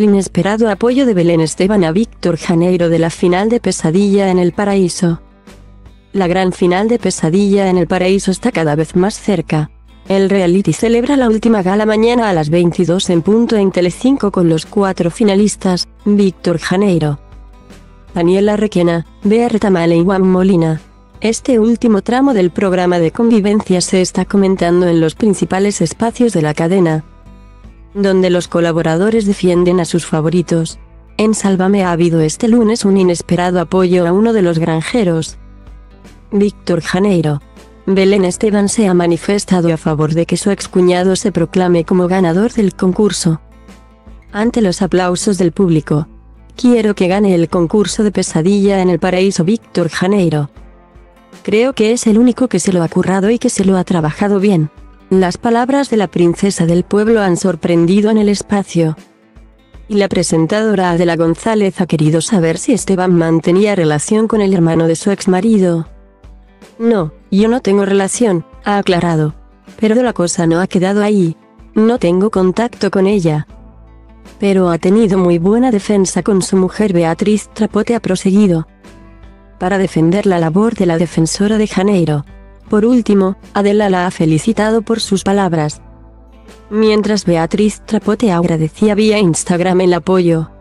El inesperado apoyo de Belén Esteban a Víctor Janeiro de la final de Pesadilla en el Paraíso. La gran final de Pesadilla en el Paraíso está cada vez más cerca. El reality celebra la última gala mañana a las 22 en punto en Telecinco con los 4 finalistas, Víctor Janeiro, Daniela Requena, Bea Retamal e Iwan Molina. Este último tramo del programa de convivencia se está comentando en los principales espacios de la cadena, donde los colaboradores defienden a sus favoritos. En Sálvame ha habido este lunes un inesperado apoyo a uno de los granjeros, Víctor Janeiro. Belén Esteban se ha manifestado a favor de que su excuñado se proclame como ganador del concurso. Ante los aplausos del público, "Quiero que gane el concurso de Pesadilla en el Paraíso Víctor Janeiro. Creo que es el único que se lo ha currado y que se lo ha trabajado bien". Las palabras de la princesa del pueblo han sorprendido en el espacio, y la presentadora Adela González ha querido saber si Esteban mantenía relación con el hermano de su exmarido. "No, yo no tengo relación", ha aclarado. Pero la cosa no ha quedado ahí. "No tengo contacto con ella, pero ha tenido muy buena defensa con su mujer Beatriz Trapote", ha proseguido, para defender la labor de la defensora de Janeiro. Por último, Adela la ha felicitado por sus palabras, mientras Beatriz Trapote agradecía vía Instagram el apoyo.